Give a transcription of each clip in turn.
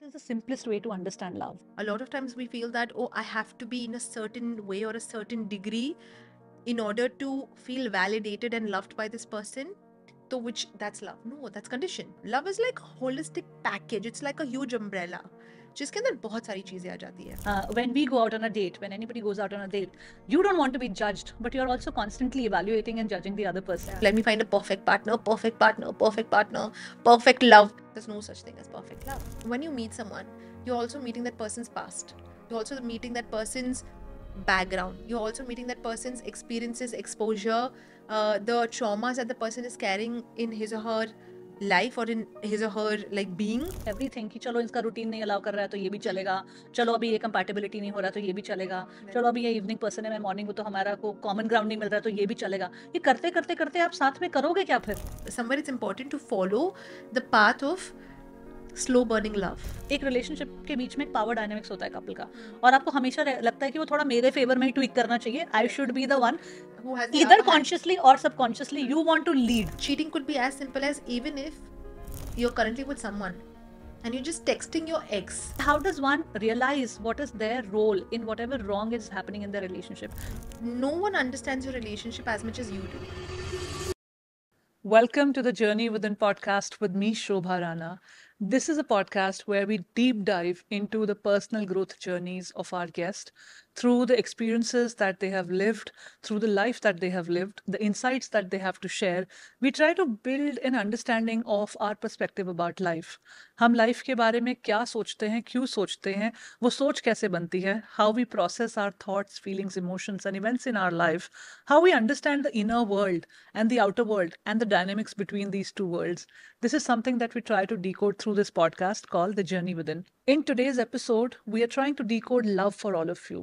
What is the simplest way to understand love? A lot of times we feel that, oh, I have to be in a certain way or a certain degree in order to feel validated and loved by this person. So that's love. No, that's condition. Love is like a holistic package. It's like a huge umbrella. जिसके अंदर बहुत सारी चीजें आ जाती है. When we go out on a date, when anybody goes out on a date, you don't want to be judged, but you're also constantly evaluating and judging the other person. Yeah. Let me find a perfect partner, perfect love. There's no such thing as perfect love. When you meet someone, you're also meeting that person's past. You're also meeting that person's background. You're also meeting that person's experiences, exposure, the traumas that the person is carrying in his or her life or in his or her like being. Everything कि चलो इसका routine नहीं allow कर रहा है तो ये भी चलेगा, चलो अभी ये compatibility नहीं हो रहा तो ये भी चलेगा, चलो अभी ये evening person है मैं morning हूँ तो हमारा को common ground नहीं मिल रहा तो ये भी चलेगा. ये करते करते करते आप साथ में करोगे क्या फिर? Somewhere it's important to follow the path of slow burning love. एक रिलेशनशिप के बीच में पावर डायनामिक्स होता है कपल का, और आपको हमेशा लगता है कि वो थोड़ा मेरे फेवर में ही ट्विक करना चाहिए. I should be the one either consciously और subconsciously you want to lead. Cheating could be as simple as even if you are currently with someone and you're just texting your ex. How does one realize what is their role in whatever wrong is happening in their relationship? No one understands your relationship as much as you do. Welcome to the Journey Within podcast with me, Shobha Rana. This is a podcast where we deep dive into the personal growth journeys of our guest through the experiences that they have lived, through the life that they have lived, the insights that they have to share. We try to build an understanding of our perspective about life. हम life के बारे में क्या सोचते हैं, क्यों सोचते हैं, वो सोच कैसे बनती है, how we process our thoughts, feelings, emotions and events in our life, how we understand the inner world and the outer world and the dynamics between these two worlds. This is something that we try to decode through this podcast called The Journey Within. In today's episode, we are trying to decode love for all of you.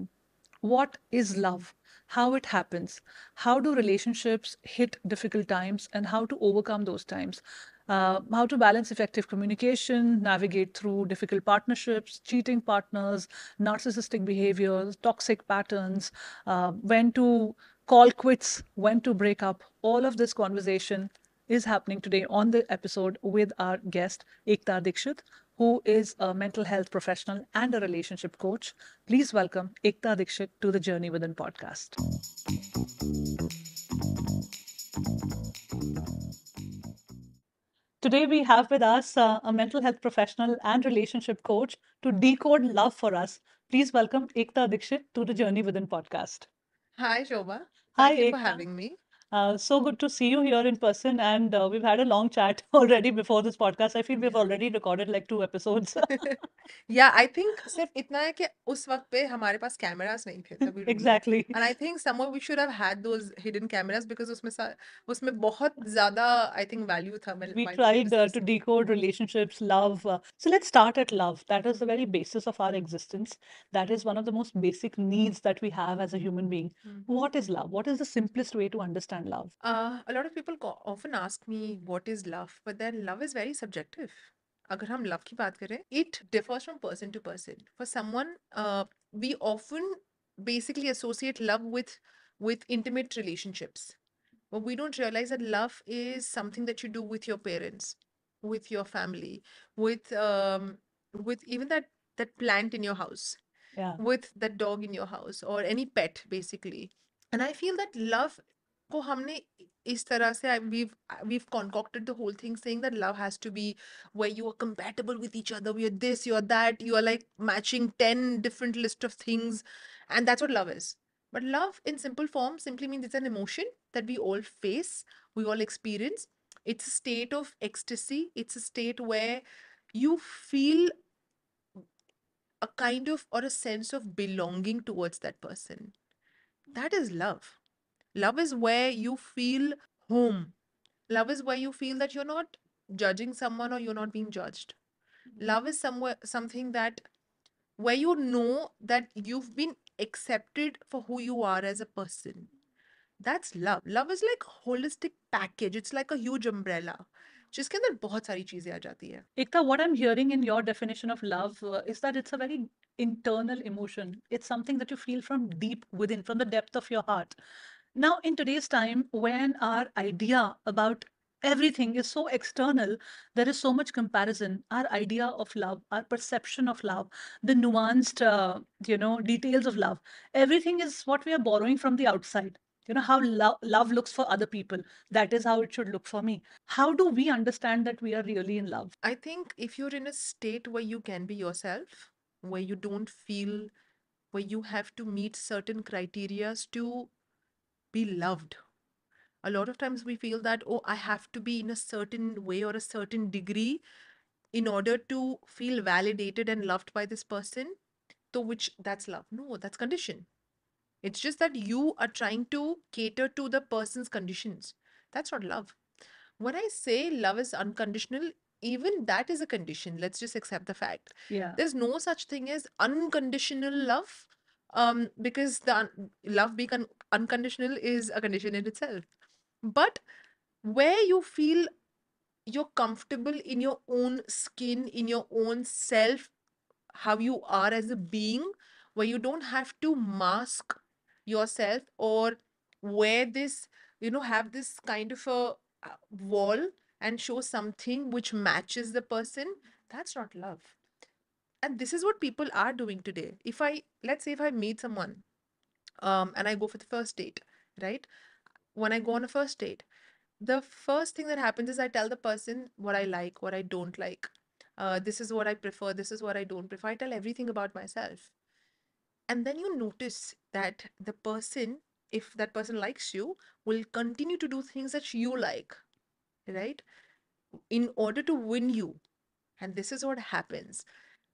What is love? How it happens? How do relationships hit difficult times and how to overcome those times? How to balance effective communication, navigate through difficult partnerships, cheating partners, narcissistic behaviors, toxic patterns, when to call quits, when to break up. All of this conversation is happening today on the episode with our guest, Ekta Dixit, who is a mental health professional and a relationship coach. Please welcome Ekta Dixit to the Journey Within podcast. Today we have with us a mental health professional and relationship coach to decode love for us. Please welcome Ekta Dixit to the Journey Within podcast. Hi, Shobha. Hi, Thank you for having me. So good to see you here in person, and we've had a long chat already before this podcast. I feel we've already recorded like 2 episodes. Yeah, I think सिर्फ इतना है कि उस वक्त पे हमारे पास cameras नहीं थे. Exactly. And I think somewhere we should have had those hidden cameras because उसमें बहुत ज़्यादा I think value था. We tried to decode relationships, love. So let's start at love. That is the very basis of our existence. That is one of the most basic needs that we have as a human being. What is love? What is the simplest way to understand love? A lot of people often ask me what is love, but then love is very subjective. Agar hum love ki baat kare, it differs from person to person. For someone, we often basically associate love with intimate relationships, but we don't realize that love is something that you do with your parents, with your family, with even that plant in your house, yeah, with that dog in your house or any pet basically. And I feel that love को हमने इस तरह से we've concocted the whole thing saying that love has to be where you are compatible with each other, you're this, you're that, you are like matching 10 different list of things, and that's what love is. But love in simple form simply means it's an emotion that we all face, we all experience. It's a state of ecstasy. It's a state where you feel a kind of or a sense of belonging towards that person. That is love. Love is where you feel home. Love is where you feel that you're not judging someone or you're not being judged. Love is something that where you know that you've been accepted for who you are as a person. That's love. Love is like a holistic package. It's like a huge umbrella. जिसके अंदर बहुत सारी चीजें आ जाती है. Ekta, what I'm hearing in your definition of love is that it's a very internal emotion. It's something that you feel from deep within, from the depth of your heart. Now, in today's time, when our idea about everything is so external. There is so much comparison. Our idea of love, our perception of love, the nuanced, details of love, everything is what we are borrowing from the outside. You know, how love looks for other people, that is how it should look for me. How do we understand that we are really in love? I think if you're in a state where you can be yourself, where you don't feel, where you have to meet certain criteria to be loved. A lot of times we feel that, oh, I have to be in a certain way or a certain degree in order to feel validated and loved by this person. So that's love. No, that's condition. It's just that you are trying to cater to the person's conditions. That's not love. When I say love is unconditional, even that is a condition. Let's just accept the fact. Yeah. There's no such thing as unconditional love, because the love being unconditional is a condition in itself. But where you feel you're comfortable in your own skin, in your own self, how you are as a being, where you don't have to mask yourself or wear this, have this kind of a wall and show something which matches the person, that's not love. And this is what people are doing today. Let's say if I meet someone and I go for the first date, right? When I go on a first date, the first thing that happens is I tell the person what I like, what I don't like. This is what I prefer. This is what I don't prefer. I tell everything about myself. And then you notice that the person, if that person likes you, will continue to do things that you like, right? In order to win you. And this is what happens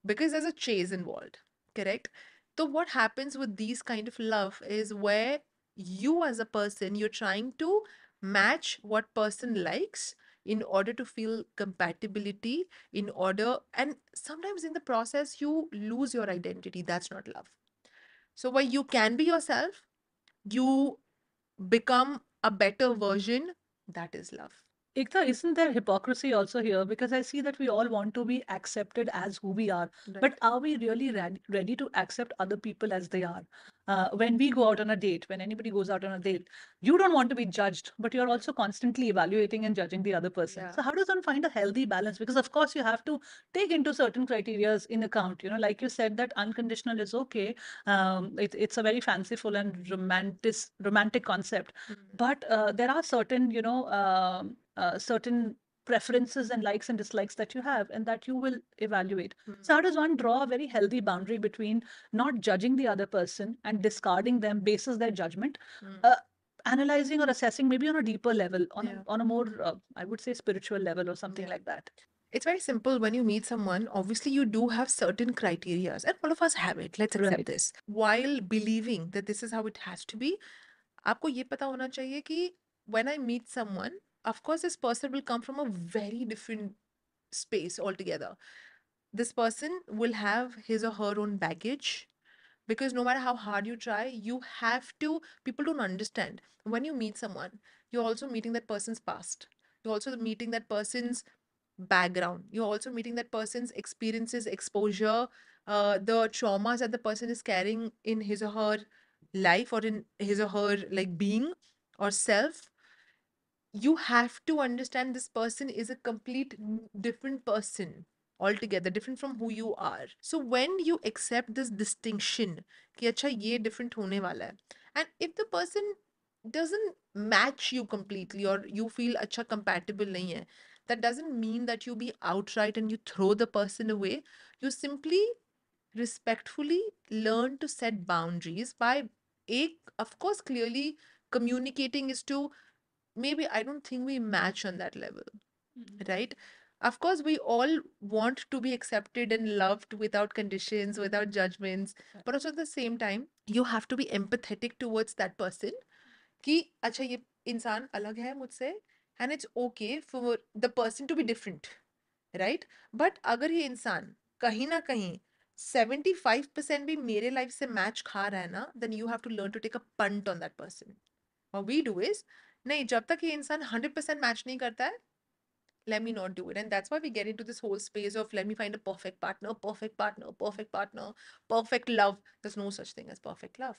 because there's a chase involved, correct? So what happens with these kind of love is where you as a person, you're trying to match what person likes in order to feel compatibility, and sometimes in the process, you lose your identity. That's not love. So where you can be yourself, you become a better version, that is love. Ekta, isn't there hypocrisy also here? Because I see that we all want to be accepted as who we are. Right. But are we really ready to accept other people as they are? When we go out on a date, when anybody goes out on a date, you don't want to be judged, but you're also constantly evaluating and judging the other person. Yeah. So how does one find a healthy balance? Because of course you have to take into certain criterias in account, like you said that unconditional is okay. It's a very fanciful and romantic concept, but there are certain, certain preferences and likes and dislikes that you have and that you will evaluate. So how does one draw a very healthy boundary between not judging the other person and discarding them basis their judgment, analyzing or assessing maybe on a deeper level, on a more, I would say, spiritual level or something like that? It's very simple. When you meet someone, obviously you do have certain criteria, and all of us have it. Let's accept this. While believing that this is how it has to be, aapko ye pata hona chahiye ki when I meet someone, of course, this person will come from a very different space altogether. This person will have his or her own baggage, because no matter how hard you try, you have to, people don't understand. When you meet someone, you're also meeting that person's past. You're also meeting that person's background. You're also meeting that person's experiences, exposure, the traumas that the person is carrying in his or her life or in his or her being or self. You have to understand this person is a complete different person altogether, different from who you are. So when you accept this distinction, ki acha ye different hone wala hai, and if the person doesn't match you completely or you feel acha compatible nahi hai, that doesn't mean that you be outright and you throw the person away. You simply respectfully learn to set boundaries by, of course, clearly communicating is to, maybe I don't think we match on that level, right? Of course, we all want to be accepted and loved without conditions, without judgments. But also at the same time, you have to be empathetic towards that person. Ki, acha, ye insaan alag hai mujhse, and it's okay for the person to be different, right? But agar ye insaan kahin na kahin 75% bhi mere life se match kha raha hai na, then you have to learn to take a punt on that person. What we do is, nahin, jab tak ye insaan 100% match nahi karta hai, let me not do it. And that's why we get into this whole space of let me find a perfect partner, perfect partner, perfect partner, perfect love. There's no such thing as perfect love.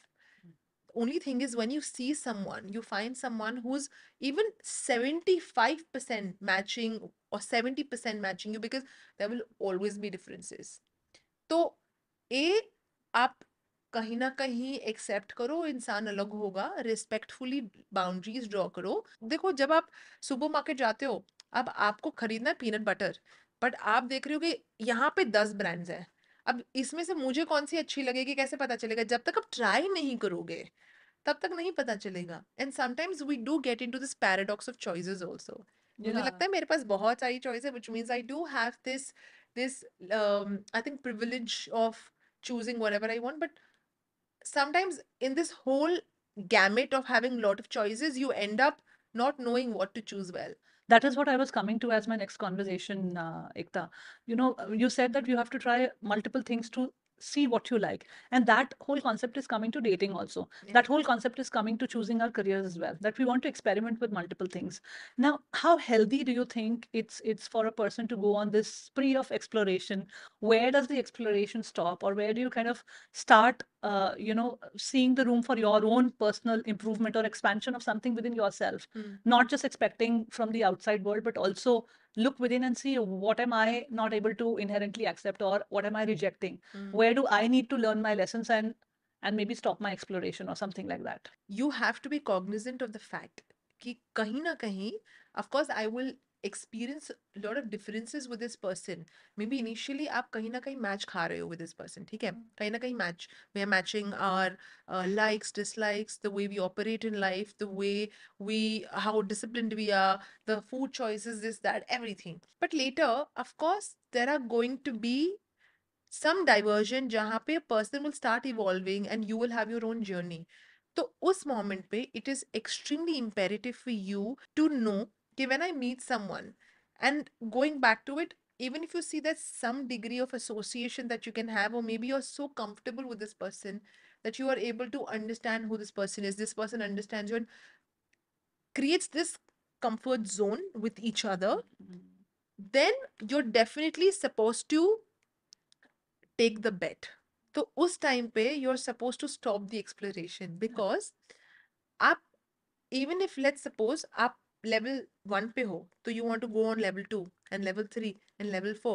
only thing is when you see someone, you find someone who's even 75% matching or 70% matching you, because there will always be differences. So, A, आप कहीं ना कहीं accept करो, इंसान अलग होगा, respectfully boundaries draw करो. देखो, जब आप सुपरमार्केट जाते हो, अब आपको खरीदना है पीनट बटर, बट आप देख रहे हो कि यहाँ पे 10 ब्रांड्स हैं. अब इसमें से मुझे कौन सी अच्छी लगेगी कैसे पता चलेगा? जब तक आप ट्राई नहीं करोगे तब तक नहीं पता चलेगा. And sometimes we do get into this paradox of choices also. मुझे लगता है मेरे पास बहुत सारी चॉइस है, which means I do have this I think privilege of choosing whatever I want, but sometimes in this whole gamut of having a lot of choices, you end up not knowing what to choose well. That is what I was coming to as my next conversation, Ekta. You know, you said that you have to try multiple things to see what you like, and that whole concept is coming to dating also. Yeah. That whole concept is coming to choosing our careers as well, that we want to experiment with multiple things. Now, how healthy do you think it's for a person to go on this spree of exploration? Where does the exploration stop, or where do you kind of start seeing the room for your own personal improvement or expansion of something within yourself? Not just expecting from the outside world, but also look within and see what am I not able to inherently accept, or what am I rejecting? Where do I need to learn my lessons and maybe stop my exploration or something like that? You have to be cognizant of the fact that kahin na kahin, of course, I will experience a lot of differences with this person. Maybe initially aap kahin na kahin match kha rahe ho with this person, theek hai? Kahin na kahin match. We are matching our likes, dislikes, the way we operate in life, the way how disciplined we are, the food choices, this, that, everything. But later, of course, there are going to be some diversion jahan pe a person will start evolving and you will have your own journey. So, us moment pe, it is extremely imperative for you to know okay, when I meet someone, and going back to it, even if you see there's some degree of association that you can have, or maybe you're so comfortable with this person that you are able to understand who this person is, this person understands you and creates this comfort zone with each other, then you're definitely supposed to take the bet. So, us time pe, you're supposed to stop the exploration, because aap, even if, let's suppose, aap level 1 pe ho, so you want to go on level 2 and level 3 and level 4,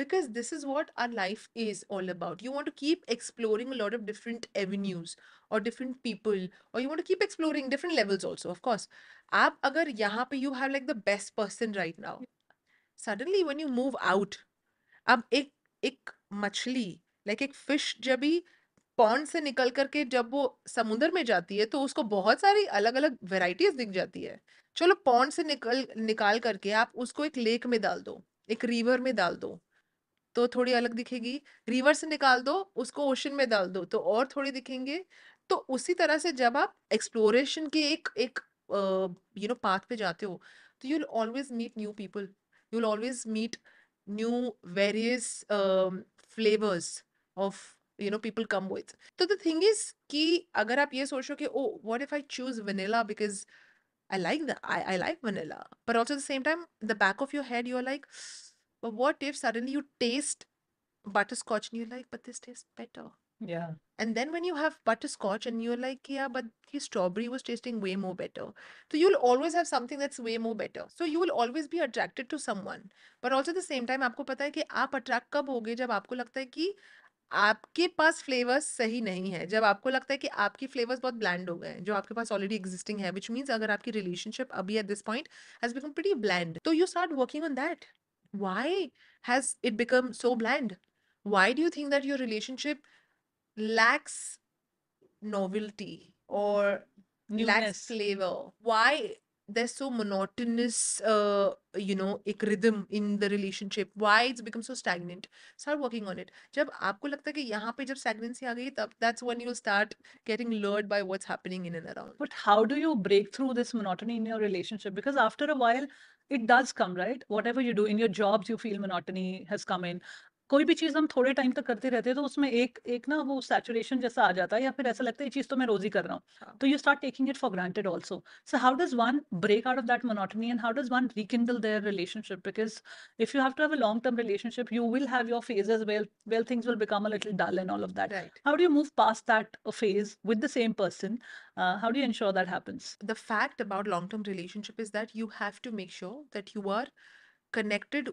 because this is what our life is all about. You want to keep exploring a lot of different avenues or different people, or you want to keep exploring different levels also, of course. Aap agar yahan pe you have like the best person right now, suddenly when you move out, ab ek machli, like ek fish jab bhi pond से निकल करके जब वो समुद्र में जाती है तो उसको बहुत सारी अलग अलग वेराइटीज दिख जाती है. चलो पॉन्ड से निकाल करके आप उसको एक लेक में डाल दो, एक रिवर में डाल दो तो थोड़ी अलग दिखेगी. रिवर से निकाल दो, उसको ओशन में डाल दो तो और थोड़ी दिखेंगे. तो उसी तरह से जब आप एक्सप्लोरेशन के एक पाथ पे जाते हो तो you will always meet new people, you will always meet new various flavours of people come with. So the thing is ki agar aap ye socho ki oh, what if I choose vanilla because I like that, I like vanilla, but also at the same time the back of your head you're like, but what if suddenly you taste butterscotch and you're like, but this tastes better. Yeah. And then when you have butterscotch and you're like, yeah, but the strawberry was tasting way more better. So you'll always have something that's way more better. So you will always be attracted to someone, but also at the same time aapko pata hai ki aap attract kab hoge jab aapko lagta hai ki आपके पास flavours सही नहीं है, जब आपको लगता है कि आपकी फ्लेवर्स बहुत ब्लैंड हो गए हैं जो आपके पास ऑलरेडी एग्जिस्टिंग है, व्हिच मींस अगर आपकी रिलेशनशिप अभी at this point has become pretty bland, तो you start working on that. Why has it become so bland? Why do you think that your relationship lacks novelty और lacks flavour? Why there's so monotonous, एक rhythm in the relationship? Why it's become so stagnant? Start working on it. जब आपको लगता है कि यहाँ पे जब stagnancy आ गई तब that's when you'll start getting lured by what's happening in and around. But how do you break through this monotony in your relationship? Because after a while, it does come, right? Whatever you do in your jobs, you feel monotony has come in. कोई भी चीज हम थोड़े time तक करते रहते हैं तो उसमें एक एक ना वो सैचुरेशन जैसा आ जाता है, या फिर ऐसा लगता है ये चीज तो मैं रोज ही कर रहा हूँ, तो you start taking it for granted also. So how does one break out of that monotony and how does one rekindle their relationship, because if you have to have a long term relationship you will have your phases well things will become a little dull and all of that. How do you move past that phase with the same person? How do you ensure that happens? The fact about long-term relationship is that you have to make sure that you are connected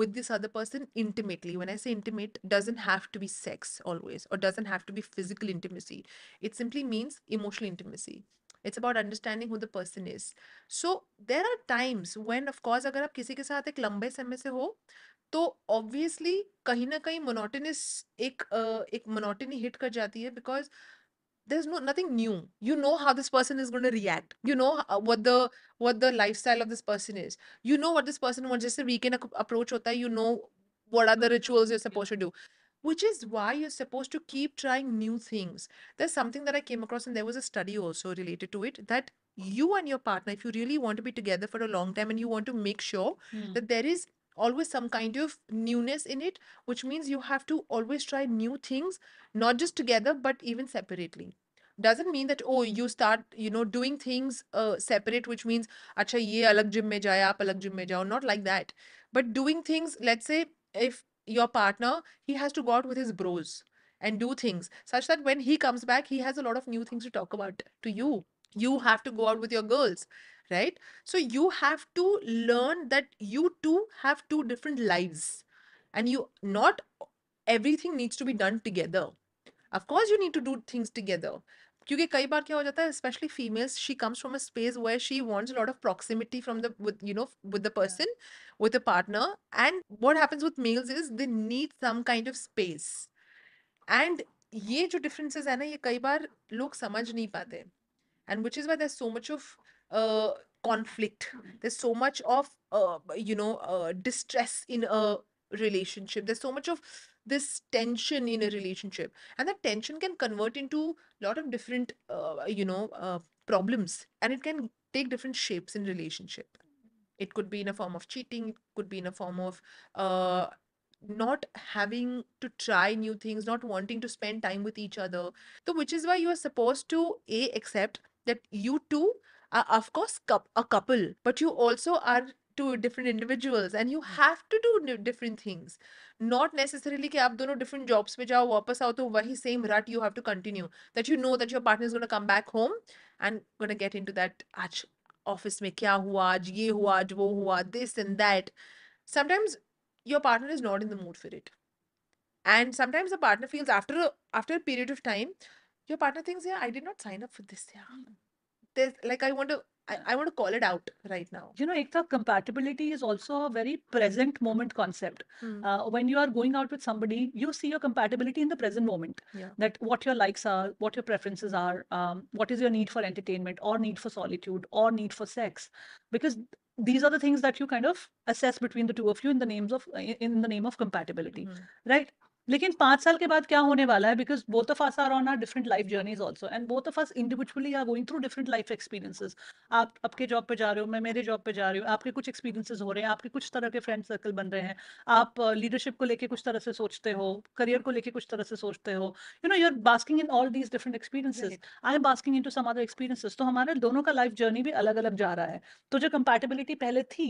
with this other person intimately. When I say intimate, doesn't have to be sex always, or doesn't have to be physical intimacy. It simply means emotional intimacy. It's about understanding who the person is. So there are times when, of course, अगर आप किसी के साथ एक लंबे समय से हो, तो obviously कहीं ना कहीं monotony hit कर जाती है, because there's nothing new. You know how this person is going to react. You know what the lifestyle of this person is. You know what this person wants. Just a weekend approach hota hai. You know what are the rituals you're supposed to do, which is why you're supposed to keep trying new things. There's something that I came across, and there was a study also related to it, that you and your partner, if you really want to be together for a long time and you want to make sure that there is always some kind of newness in it, which means you have to always try new things, not just together but even separately. Doesn't mean that you start doing things separate, which means acha ye alag gym mein jaye aap alag gym mein jao, not like that, but doing things. Let's say if your partner, he has to go out with his bros and do things such that when he comes back he has a lot of new things to talk about to you. You have to go out with your girls, right? So you have to learn that you two have two different lives, and you, not everything needs to be done together. Of course you need to do things together. Because कई बार क्या हो जाता है, especially females, she comes from a space where she wants a lot of proximity from with the person, with the partner, and what happens with males is they need some kind of space. And ये जो differences है ना, ये कई बार लोग समझ नहीं पाते. And which is why there's so much of conflict. There's so much of distress in a relationship. There's so much of this tension in a relationship, and that tension can convert into a lot of different problems, and it can take different shapes in relationship. It could be in a form of cheating. It could be in a form of not having to try new things, not wanting to spend time with each other. So which is why you are supposed to accept that you two are of course a couple, but you also are two different individuals, and you have to do different things. Not necessarily कि आप दोनों different jobs पे जाओ वापस आओ तो वही same rut you have to continue. That you know that your partner is going to come back home and going to get into that आज office में क्या हुआ, आज ये हुआ, आज वो हुआ, this and that. Sometimes your partner is not in the mood for it, and sometimes the partner feels after a period of time, your partner thinks, yeah, I did not sign up for this. Yeah, there's like I want to call it out right now. Ekta, compatibility is also a very present moment concept. When you are going out with somebody, you see your compatibility in the present moment. Yeah. That what your likes are, what your preferences are, what is your need for entertainment or need for solitude or need for sex. Because these are the things that you kind of assess between the two of you in the name of compatibility. Right? लेकिन 5 साल के बाद क्या होने वाला है, because both of us are on our different life journeys also, and both of us individually are going through different life experiences. आप आपके जॉब पे जा रहे हो, मैं मेरे जॉब पे जा रही हूँ, आपके कुछ एक्सपीरियंसेस हो रहे हैं, आपके कुछ तरह के फ्रेंड सर्कल बन रहे हैं, आप लीडरशिप को लेके कुछ तरह से सोचते हो, करियर को लेके कुछ तरह से सोचते हो. You are basking in all these different experiences. I am basking in to some other experiences. तो हमारे दोनों का लाइफ जर्नी भी अलग अलग जा रहा है. तो जो कंपैटिबिलिटी पहले थी,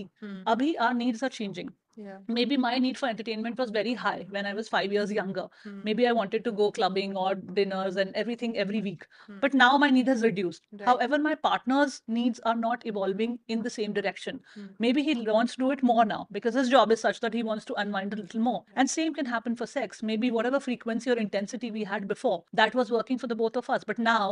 अभी our needs are changing. Yeah. Maybe my need for entertainment was very high when I was 5 years younger. Maybe I wanted to go clubbing or dinners and everything every week. But now my need has reduced. Right. However, my partner's needs are not evolving in the same direction. Maybe he wants to do it more now because his job is such that he wants to unwind a little more. And same can happen for sex. Maybe whatever frequency or intensity we had before, that was working for the both of us. But now,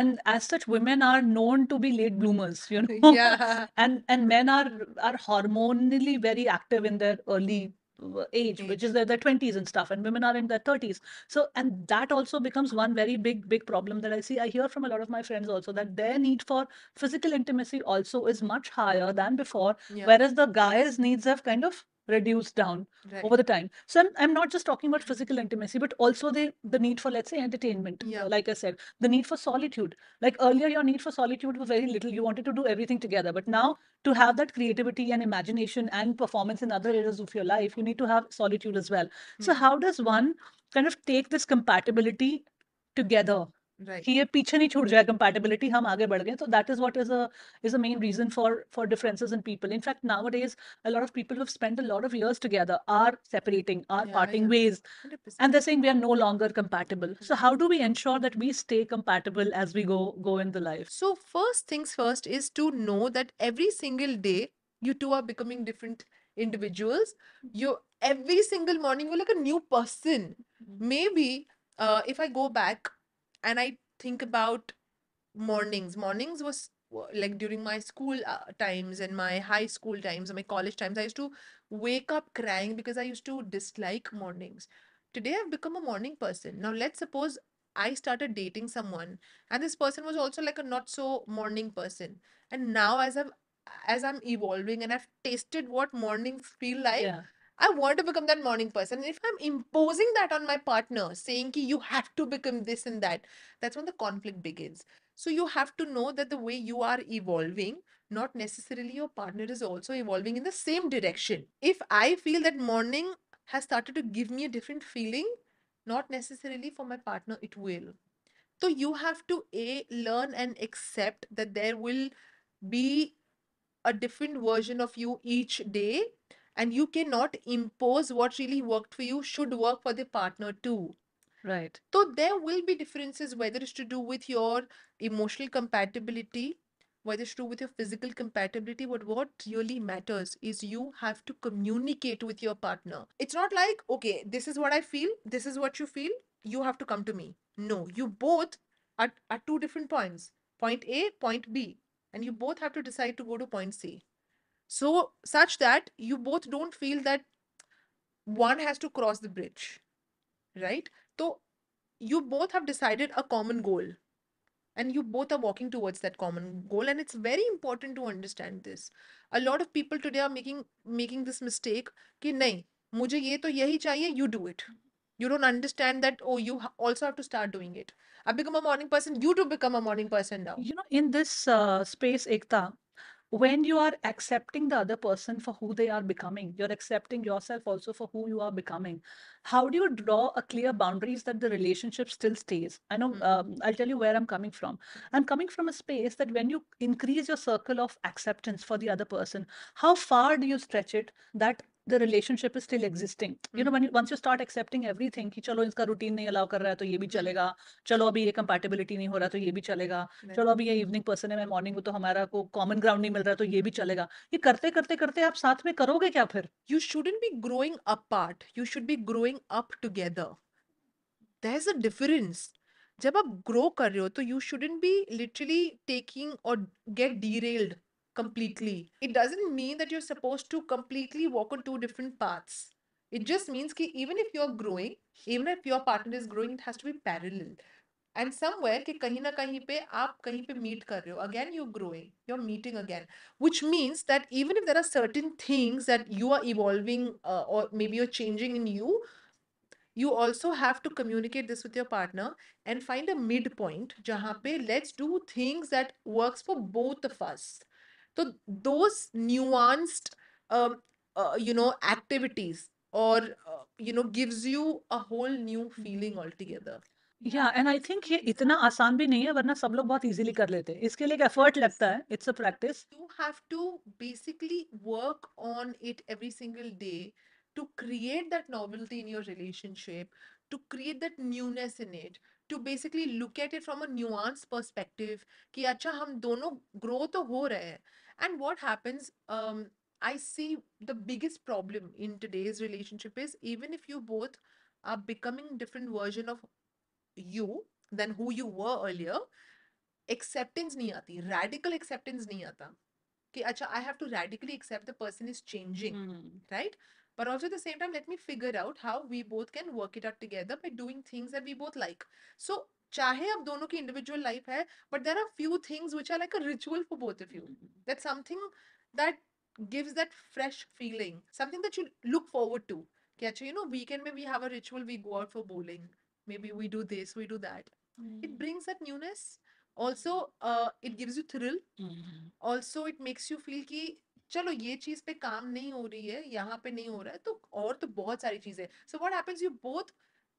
and as such, women are known to be late bloomers, Yeah. and men are hormonally very active in their early age, which is their 20s and stuff, and women are in their 30s. So, and that also becomes one very big problem that I hear from a lot of my friends also, that their need for physical intimacy also is much higher than before. Yeah. Whereas the guys' needs have kind of reduced down over the time. So I'm not just talking about physical intimacy, but also the need for, let's say, entertainment. Yeah. Like I said, the need for solitude. Like earlier, your need for solitude was very little. You wanted to do everything together. But now to have that creativity and imagination and performance in other areas of your life, you need to have solitude as well. Mm-hmm. So how does one kind of take this compatibility together? Right. Ki ye piche nahi chhod jaya compatibility, hum aage badh gaye. So that is what is a main reason for differences in people. In fact, nowadays, a lot of people who have spent a lot of years together are separating, are parting ways. 100%. And they're saying we are no longer compatible. So how do we ensure that we stay compatible as we go in the life? So first things first is to know that every single day, you two are becoming different individuals. You every single morning, you're like a new person. Maybe if I go back, and I think about mornings. Mornings was like during my school times and my high school times and my college times. I used to wake up crying because I used to dislike mornings. Today, I've become a morning person. Now, let's suppose I started dating someone and this person was also like a not so morning person. And now as I'm evolving and I've tasted what mornings feel like, I want to become that morning person. And if I'm imposing that on my partner, saying ki you have to become this and that, that's when the conflict begins. So you have to know that the way you are evolving, not necessarily your partner is also evolving in the same direction. If I feel that morning has started to give me a different feeling, not necessarily for my partner, it will. So you have to learn and accept that there will be a different version of you each day. And you cannot impose what really worked for you should work for the partner too. Right. So there will be differences, whether it's to do with your emotional compatibility, whether it's to do with your physical compatibility. But what really matters is you have to communicate with your partner. It's not like, okay, this is what I feel, this is what you feel, you have to come to me. No, you both are at two different points, point A, point B. And you both have to decide to go to point C. So such that you both don't feel that one has to cross the bridge, right? So you both have decided a common goal and you both are walking towards that common goal. And it's very important to understand this. A lot of people today are making this mistake ki nahi, mujhe ye to yahi chahiye, you do it. You don't understand that, oh, you also have to start doing it. I become a morning person, you too become a morning person now. You know, in this space, Ekta, when you are accepting the other person for who they are becoming, you're accepting yourself also for who you are becoming. How do you draw a clear boundaries that the relationship still stays? I know, I'll tell you where I'm coming from. I'm coming from a space that when you increase your circle of acceptance for the other person, how far do you stretch it that the relationship is still existing? You know, once you start accepting everything, ki chalo iska routine nahi allow kar raha hai to ye bhi chalega, chalo abhi ye compatibility nahi ho raha to ye bhi chalega, chalo abhi ye evening person hai main morning hu to hamara ko common ground nahi mil raha to ye bhi chalega. Ye karte aap saath mein karoge kya phir? You shouldn't be growing apart, you should be growing up together. There's a difference. Jab aap grow kar rahe ho to you shouldn't be literally taking or get derailed completely. It doesn't mean that you're supposed to completely walk on two different paths. It just means that even if you're growing, even if your partner is growing, it has to be parallel. And somewhere, कि कहीं ना कहीं पे आप कहीं पे meet कर रहे हो. Again, you're growing. You're meeting again. Which means that even if there are certain things that you are evolving or maybe you're changing in you, you also have to communicate this with your partner and find a midpoint jahan pe let's do things that works for both of us. So those nuanced, you know, activities or, you know, gives you a whole new feeling altogether. Yeah, and I think ये इतना आसान भी नहीं है वरना सब लोग बहुत easily कर लेते हैं. इसके लिए एक effort लगता है. It's a practice. You have to basically work on it every single day to create that novelty in your relationship, to create that newness in it. To basically look at it from a nuanced perspective ki acha hum dono grow to ho rahe hain. And what happens, I see the biggest problem in today's relationship is even if you both are becoming different version of you than who you were earlier, acceptance nahi aati, radical acceptance nahi aata ki acha I have to radically accept the person is changing, right? But also at the same time, let me figure out how we both can work it out together by doing things that we both like. So, chahe ab dono ki individual life hai, but there are few things which are like a ritual for both of you. That's something that gives that fresh feeling, something that you look forward to. कि अच्छा, weekend में we have a ritual, we go out for bowling, maybe we do this, we do that. It brings that newness. Also, it gives you thrill. Also, it makes you feel कि चलो ये चीज पे काम नहीं हो रही है, यहाँ पे नहीं हो रहा है, तो और तो बहुत सारी चीजें. So what happens? You both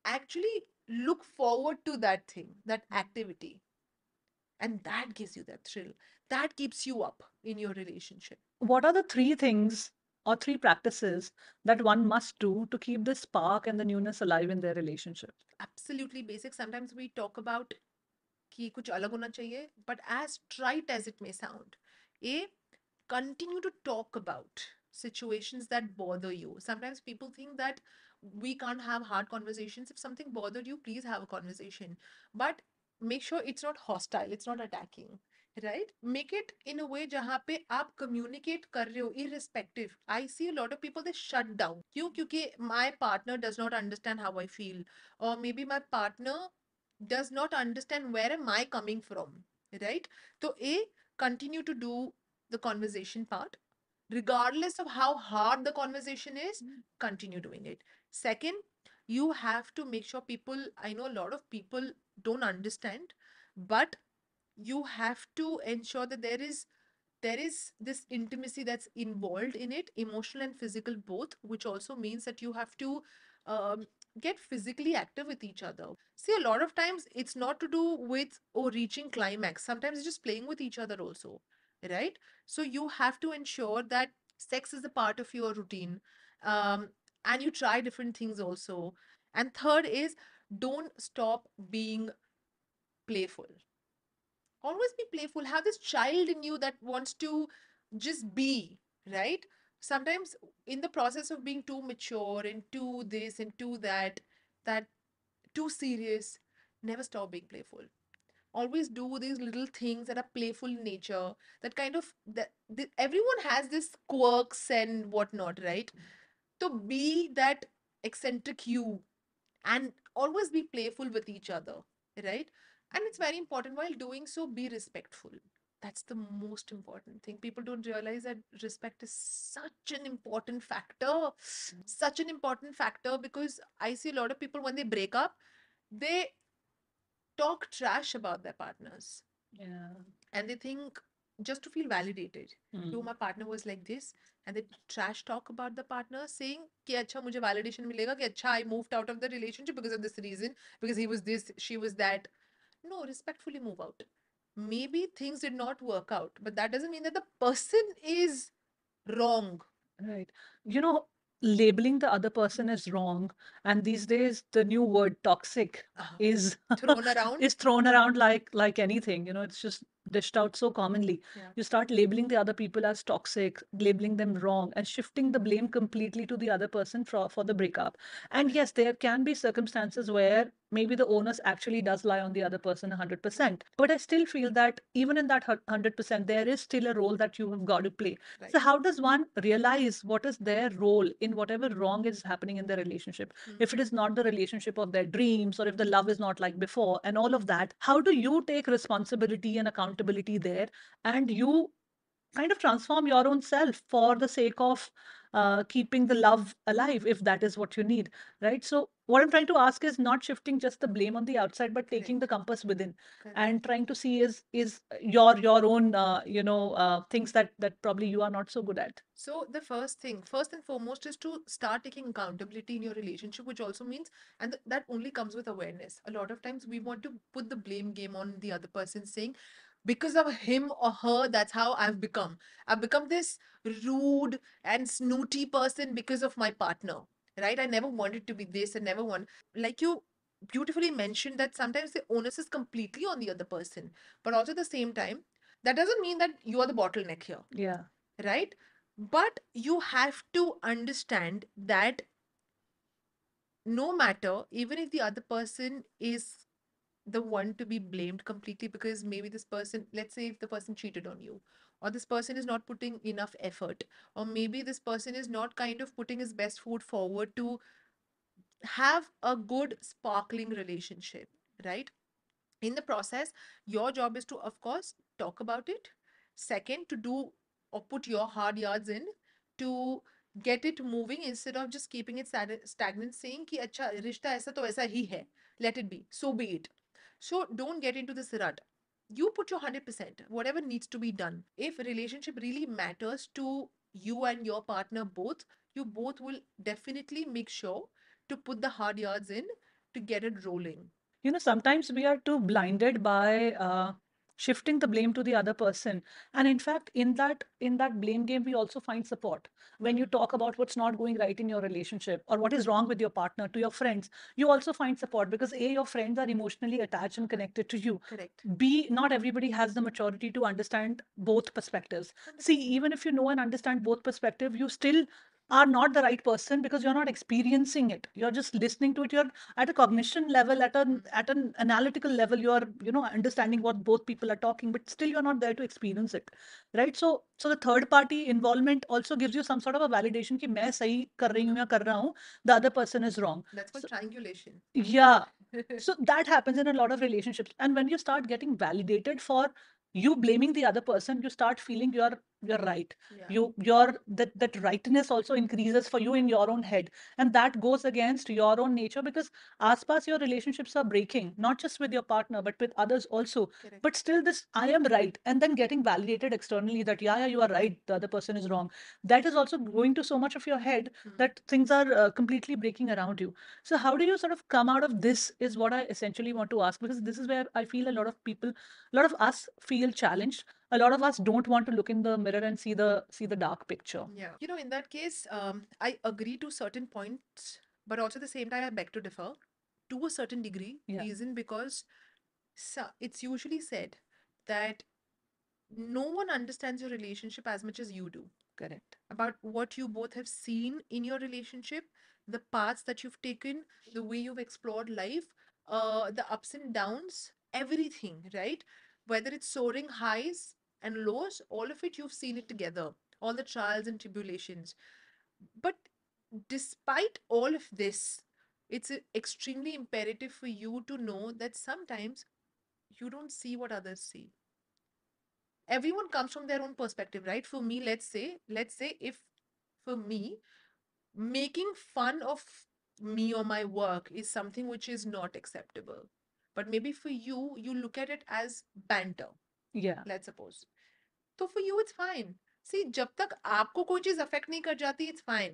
actually look forward to that thing, that activity, and that gives you that thrill. That keeps you up in your relationship. What are the three things or three practices that one must do to keep the spark and the newness alive in their relationship? Absolutely basic. Sometimes we talk about ki kuch alag hona chahiye, but as trite as it may sound, A, continue to talk about situations that bother you. Sometimes people think that we can't have hard conversations. If something bothered you, please have a conversation. But make sure it's not hostile, it's not attacking. Right? Make it in a way jahan pe aap communicate kar rahe ho, irrespective. I see a lot of people, they shut down. Kyun? Kyunki my partner does not understand how I feel. Or maybe my partner does not understand where am I coming from. Right? So A, continue to do the conversation part. Regardless of how hard the conversation is, continue doing it. Second, you have to make sure people, I know a lot of people don't understand, but you have to ensure that there is this intimacy that's involved in it, emotional and physical both, which also means that you have to get physically active with each other. See, a lot of times it's not to do with reaching climax. Sometimes it's just playing with each other also, right? So you have to ensure that sex is a part of your routine, and you try different things also. And third is, don't stop being playful. Always be playful. Have this child in you that wants to just be, right? Sometimes in the process of being too mature and too this and too that too serious, never stop being playful. Always do these little things that are playful in nature, that kind of, that everyone has this quirks and whatnot, right? So be that eccentric you and always be playful with each other, right? And it's very important, while doing so, be respectful. That's the most important thing. People don't realize that respect is such an important factor. Such an important factor, because I see a lot of people, when they break up, they talk trash about their partners. Yeah. And they think, just to feel validated. So my partner was like this, and they trash talk about the partner, saying ki acha mujhe validation milega, ki acha I moved out of the relationship because of this reason, because he was this, she was that. No, respectfully move out. Maybe things did not work out, but that doesn't mean that the person is wrong. Right. Labeling the other person as wrong, and these days the new word toxic is thrown around like anything. It's just dished out so commonly. Yeah. You start labeling the other people as toxic, labeling them wrong, and shifting the blame completely to the other person for the breakup. And yes, there can be circumstances where maybe the onus actually does lie on the other person 100%. But I still feel that even in that 100%, there is still a role that you have got to play. Right. So how does one realize what is their role in whatever wrong is happening in the relationship? If it is not the relationship of their dreams, or if the love is not like before and all of that, how do you take responsibility and accountability there, and you kind of transform your own self for the sake of keeping the love alive, if that is what you need, right? So what I'm trying to ask is not shifting just the blame on the outside, but taking the compass within. Correct. And trying to see is your own, things that probably you are not so good at. So the first and foremost is to start taking accountability in your relationship, which also means, and that only comes with awareness. A lot of times we want to put the blame game on the other person, saying, because of him or her, that's how I've become. I've become this rude and snooty person because of my partner, right? I never wanted to be this. And never want, like you beautifully mentioned, that sometimes the onus is completely on the other person. But also at the same time, that doesn't mean that you are the bottleneck here. Yeah. Right? But you have to understand that no matter, even if the other person is the one to be blamed completely, because maybe this person, let's say if the person cheated on you, or this person is not putting enough effort, or maybe this person is not kind of putting his best foot forward to have a good sparkling relationship, right? In the process, your job is to, of course, talk about it. Second, to do or put your hard yards in to get it moving instead of just keeping it stagnant, saying ki acha rishta aisa to aisa hi hai, let it be, so be it. So don't get into this rut. You put your 100%, whatever needs to be done. If relationship really matters to you and your partner both, you both will definitely make sure to put the hard yards in to get it rolling. You know, sometimes we are too blinded by shifting the blame to the other person. And in fact, in that blame game, we also find support. When you talk about what's not going right in your relationship or what is wrong with your partner to your friends, you also find support because A, your friends are emotionally attached and connected to you. Correct. B, not everybody has the maturity to understand both perspectives. C, even if you know and understand both perspectives, you still are not the right person because you're not experiencing it. You're just listening to it. You're at a cognition level, at an analytical level, you're, understanding what both people are talking, but still you're not there to experience it, right? So the third party involvement also gives you some sort of a validation ki main sahi kar rahi hoon ya kar raha hoon, the other person is wrong. That's called triangulation. Yeah. So that happens in a lot of relationships. And when you start getting validated for you blaming the other person, you start feeling you're right. Yeah. That rightness also increases for you in your own head. And that goes against your own nature because aaspas your relationships are breaking, not just with your partner, but with others also. Correct. But still this, I am right. And then getting validated externally that, yeah, you are right, the other person is wrong. That is also going to so much of your head that things are completely breaking around you. So how do you sort of come out of this is what I essentially want to ask, because this is where I feel a lot of us feel challenged. A lot of us don't want to look in the mirror and see the dark picture. Yeah. In that case, I agree to certain points, but also at the same time, I beg to differ to a certain degree. Yeah. Reason because it's usually said that no one understands your relationship as much as you do. Correct. About what you both have seen in your relationship, the paths that you've taken, the way you've explored life, the ups and downs, everything, right? Whether it's soaring highs and lows, all of it, you've seen it together, all the trials and tribulations. But despite all of this, it's extremely imperative for you to know that sometimes you don't see what others see. Everyone comes from their own perspective, right? For me, let's say if for me, making fun of me or my work is something which is not acceptable. But maybe for you, you look at it as banter. Yeah. Let's suppose. So for you, it's fine. See, jab tak aapko koi cheez affect nahi kar jati, it's fine.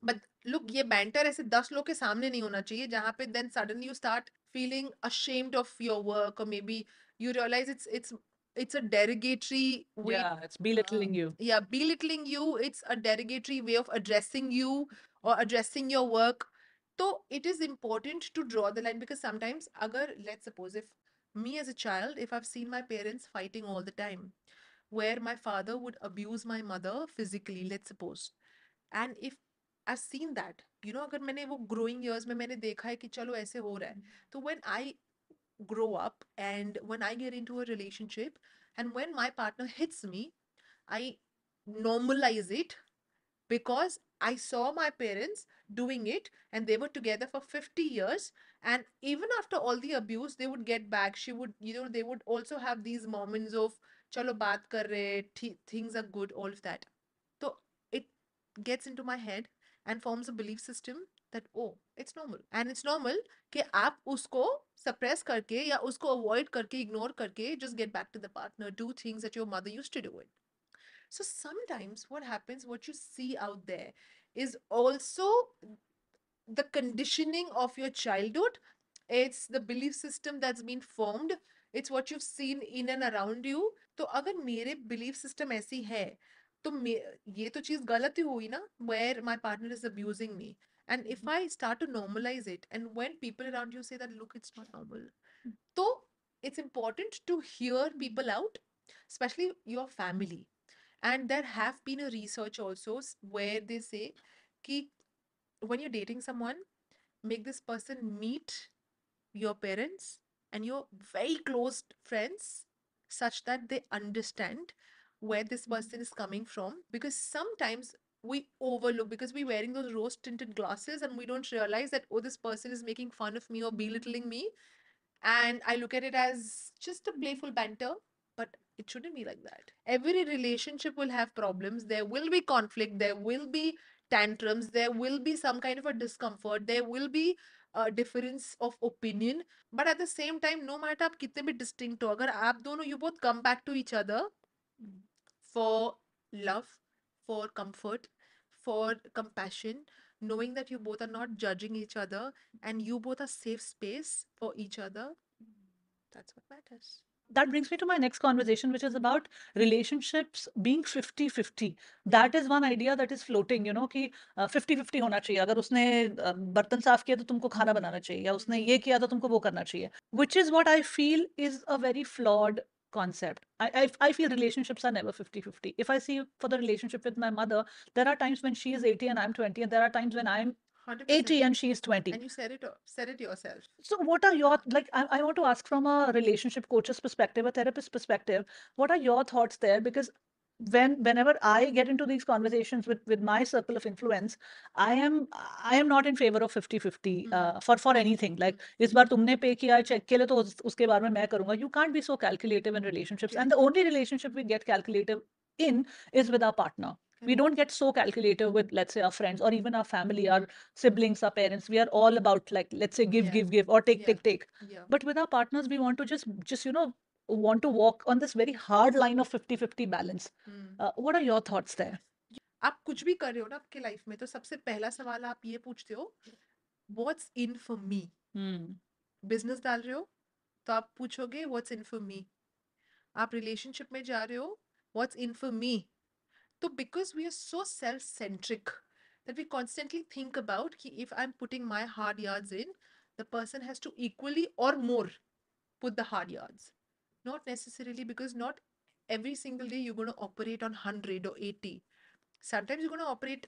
But look, ye banter aise 10 log ke samne nahi hona chahiye, jahan pe then suddenly you start feeling ashamed of your work, or maybe you realize it's a derogatory way. Yeah, it's belittling you. Yeah, belittling you. It's a derogatory way of addressing you or addressing your work. So it is important to draw the line because sometimes, let's suppose if me as a child, if I've seen my parents fighting all the time, where my father would abuse my mother physically, let's suppose. And if I've seen that, agar maine wo growing years mein maine dekha hai ki chalo aise ho raha hai. So when I grow up and when I get into a relationship and when my partner hits me, I normalize it because I saw my parents doing it and they were together for 50 years. And even after all the abuse, they would get back. They would also have these moments of chalo baat kar rahe, things are good, all of that. So it gets into my head and forms a belief system that, oh, it's normal. And it's normal that aap usko suppress karke ya usko avoid karke, ignore karke, just get back to the partner, do things that your mother used to do it. So sometimes what happens, what you see out there is also the conditioning of your childhood. It's the belief system that's been formed. It's what you've seen in and around you. So agar mere belief system aisi hai, to ye to cheez galat hi hui na, where my partner is abusing me. And if I start to normalize it, and when people around you say that, look, it's not normal. So it's important to hear people out, especially your family. And there have been a research also where they say ki when you're dating someone, make this person meet your parents and your very close friends such that they understand where this person is coming from. Because sometimes we overlook, because we're wearing those rose tinted glasses and we don't realize that, oh, this person is making fun of me or belittling me. And I look at it as just a playful banter. But It shouldn't be like that. Every relationship will have problems. There will be conflict. There will be tantrums. There will be some kind of a discomfort. There will be a difference of opinion. But at the same time, no matter आप कितने भी distinct हो, अगर आप दोनों you both come back to each other for love, for comfort, for compassion, knowing that you both are not judging each other and you both are safe space for each other, that's what matters. That brings me to my next conversation, which is about relationships being 50-50. That is one idea that is floating, you know, ki 50-50 hona chahiye. Agar usne bartan saaf kiya to tumko khana banana chahiye, ya usne ye kiya to tumko wo karna chahiye, which is what I feel is a very flawed concept. I feel relationships are never 50-50. If I see for the relationship with my mother, there are times when she is 80 and I'm 20, and there are times when I'm 80 and she is 20. And you said it yourself. So what are your, like, I want to ask from a relationship coach's perspective, a therapist's perspective, what are your thoughts there? Because whenever I get into these conversations with my circle of influence, I am not in favor of 50-50 for anything. Like, is baar tumne pay kiya check ke liye to uske baare mein main karunga. You can't be so calculative in relationships. And the only relationship we get calculative in is with our partner. We don't get so calculative with, let's say, our friends or even our family, our siblings, our parents. We are all about, like, let's say, give or take. Yeah. But with our partners, we want to just, you know, want to walk on this very hard line of 50-50 balance. What are your thoughts there? आप कुछ भी कर रहे हो ना आपके life में तो सबसे पहला सवाल आप ये पूछते हो, what's in for me? Business डाल रहे हो तो आप पूछोगे what's in for me? आप रिलेशनशिप में जा रहे हो, what's in for me? So because we are so self-centric that we constantly think about ki if I'm putting my hard yards in, the person has to equally or more put the hard yards. Not necessarily, because not every single day you're going to operate on 100 or 80. Sometimes you're going to operate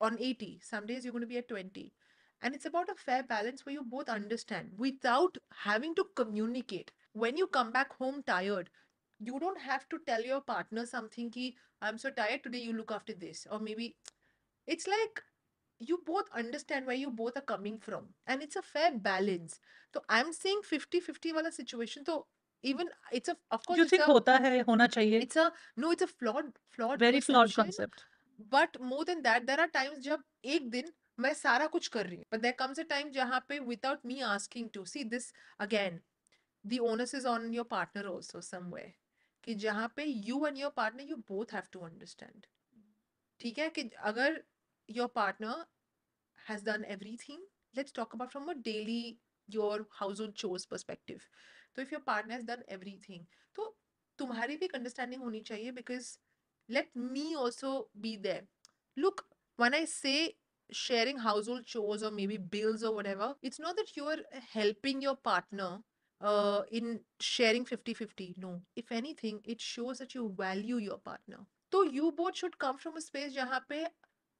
on 80. Some days you're going to be at 20. And it's about a fair balance where you both understand without having to communicate. When you come back home tired, you don't have to tell your partner something ki I'm so tired today, you look after this. Or maybe it's like you both understand where you both are coming from and it's a fair balance. So I'm saying 50-50 wala situation. So even it's a, of course, you think hota hai, hona chahiye. It's a, no, it's a flawed, very flawed concept. But more than that, there are times jab ek din main sara kuch kar rahi hu, but there comes a time jahan pe without me asking to, see this again, the onus is on your partner also somewhere. कि जहाँ पे you and your partner, you both have to understand. ठीक है कि अगर your partner has done everything, let's talk about from a daily, your household chores perspective. So if your partner has done everything, तो तुम्हारी भी understanding होनी चाहिए, because let me also be there. Look, when I say sharing household chores or maybe bills or whatever, it's not that you are helping your partner in sharing 50-50. No. If anything, it shows that you value your partner. So you both should come from a space jahan pe,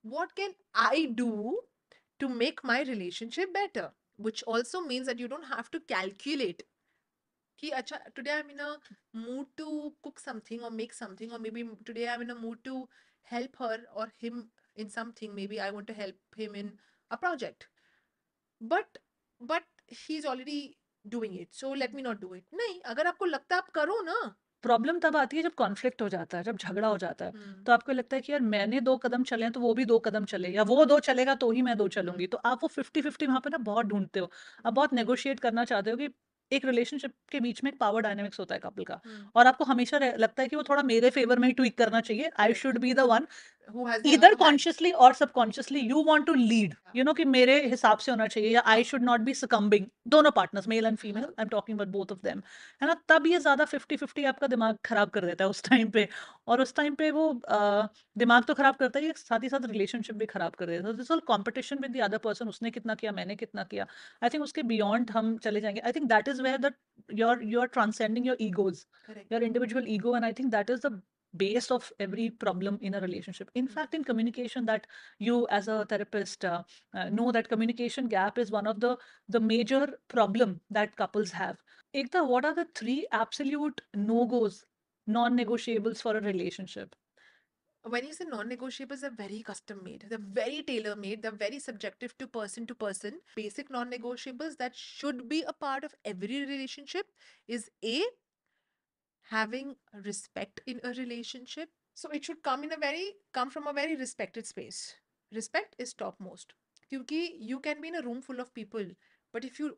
what can I do to make my relationship better? Which also means that you don't have to calculate ki acha, today I'm in a mood to cook something or make something, or maybe today I'm in a mood to help her or him in something. Maybe I want to help him in a project. But he's already doing it, so let me not do it. नहीं, अगर आपको लगता है आप करो ना. Problem तब आती है जब conflict हो जाता है, जब झगड़ा हो जाता है, तो आपको लगता है कि यार मैंने 2 कदम चले हैं तो वो भी 2 कदम चले, या वो 2 चलेगा तो ही मैं 2 चलूंगी. तो आप वो 50-50 वहाँ पे ना बहुत ढूंढते हो, आप बहुत negotiate करना चाहते हो कि एक रिलेशनशिप के बीच में एक पावर डायनेमिक्स होता है कपल का, और आपको हमेशा लगता है कि वो थोड़ा मेरे फेवर में ही ट्विक करना चाहिए. I should be the one either consciously और subconsciously you want to lead, you know, कि मेरे हिसाब से होना चाहिए, या I should not be succumbing. दोनों partners, male and female, I am talking about both of them, है ना. तब ये ज्यादा 50-50 आपका दिमाग खराब कर देता है उस टाइम पे, और उस टाइम पे वो दिमाग तो खराब करता है, साथ ही साथ रिलेशनशिप भी खराब कर देता है. This all competition with the other person, उसने कितना किया, मैंने कितना किया. आई थिंक उसके बियॉन्ड हम चले जाएंगे. I think that is where that you're transcending your egos. Correct. Your individual ego, and I think that is the base of every problem in a relationship. In fact, in communication, that you as a therapist know that communication gap is one of the major problem that couples have. Ekta, what are the 3 absolute no-go's, non-negotiables for a relationship? When you say non-negotiables, they're very custom-made, they're very tailor-made, they're very subjective to person to person. Basic non-negotiables that should be a part of every relationship is A, having respect in a relationship. So it should come in a very respected space. Respect is topmost. Because you can be in a room full of people, but if you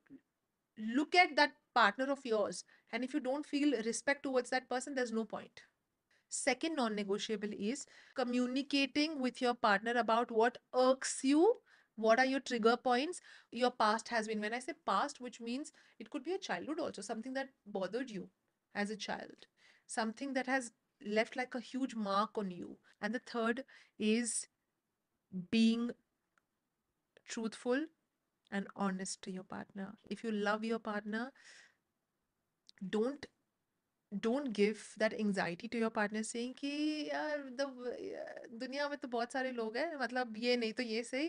look at that partner of yours and if you don't feel respect towards that person, there's no point. Second non-negotiable is communicating with your partner about what irks you, what are your trigger points, your past has been. When I say past, which means it could be a childhood also, something that bothered you as a child, something that has left like a huge mark on you. And the third is being truthful and honest to your partner. If you love your partner, don't give that anxiety to your partner saying ki yaar duniya mein to bahut sare log hai, matlab ye nahi to ye sahi.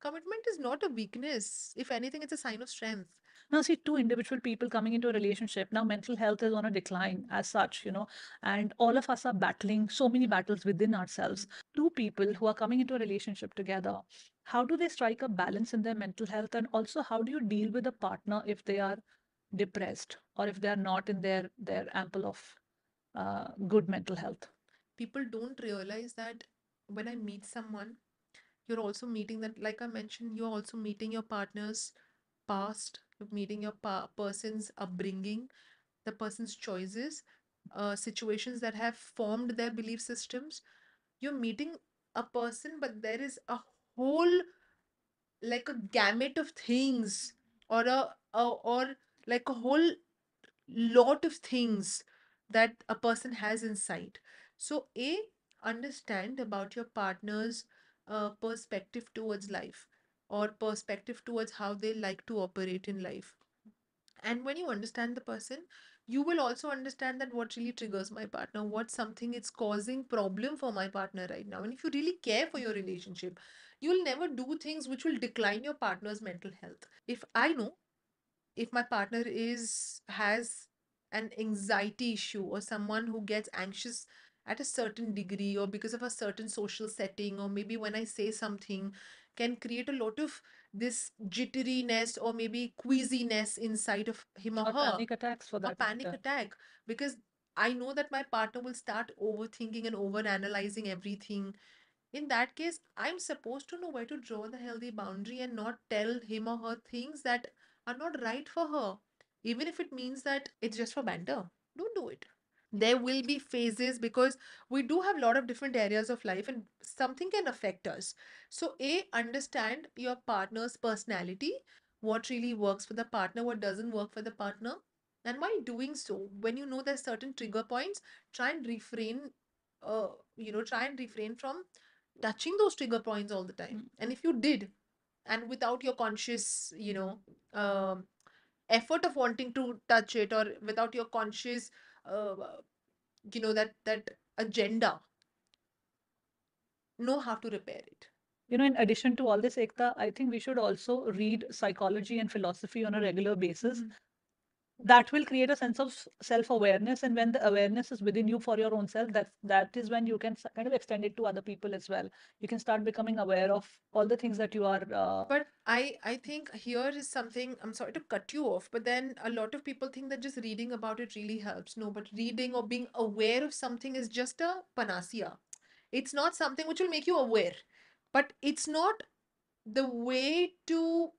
Commitment is not a weakness. If anything, it's a sign of strength. Now, see, two individual people coming into a relationship. Now, mental health is on a decline as such, and all of us are battling so many battles within ourselves. Two people who are coming into a relationship together, how do they strike a balance in their mental health? And also, how do you deal with a partner if they are depressed or if they are not in their ample of good mental health? People don't realize that when I meet someone, you're also meeting that, like I mentioned, you're also meeting your partner's past, meeting your person's upbringing, the person's choices, situations that have formed their belief systems. You're meeting a person, but there is a whole, like a gamut of things or a whole lot of things that a person has inside. So, understand about your partner's perspective towards life or perspective towards how they like to operate in life. And when you understand the person, you will also understand that what really triggers my partner, what something is causing problem for my partner right now. And if you really care for your relationship, you'll never do things which will decline your partner's mental health. If I know if my partner has an anxiety issue or someone who gets anxious at a certain degree or because of a certain social setting, or maybe when I say something can create a lot of this jitteriness or maybe queasiness inside of him or her. Panic attacks for that. A panic attack, because I know that my partner will start overthinking and overanalyzing everything. In that case, I'm supposed to know where to draw the healthy boundary and not tell him or her things that are not right for her. Even if it means that it's just for banter, don't do it. There will be phases because we do have a lot of different areas of life and something can affect us. So, understand your partner's personality, what really works for the partner, what doesn't work for the partner. And while doing so, when you know there's certain trigger points, try and refrain from touching those trigger points all the time. And if you did, and without your conscious, effort of wanting to touch it, or without your conscious that agenda, know how to repair it. In addition to all this, Ekta, I think we should also read psychology and philosophy on a regular basis. Mm-hmm. That will create a sense of self-awareness, and when the awareness is within you for your own self, that is when you can kind of extend it to other people as well. You can start becoming aware of all the things that you are... But I think here is something, I'm sorry to cut you off, but then a lot of people think that just reading about it really helps. No, but reading or being aware of something is just a panacea. It's not something which will make you aware, but it's not the way to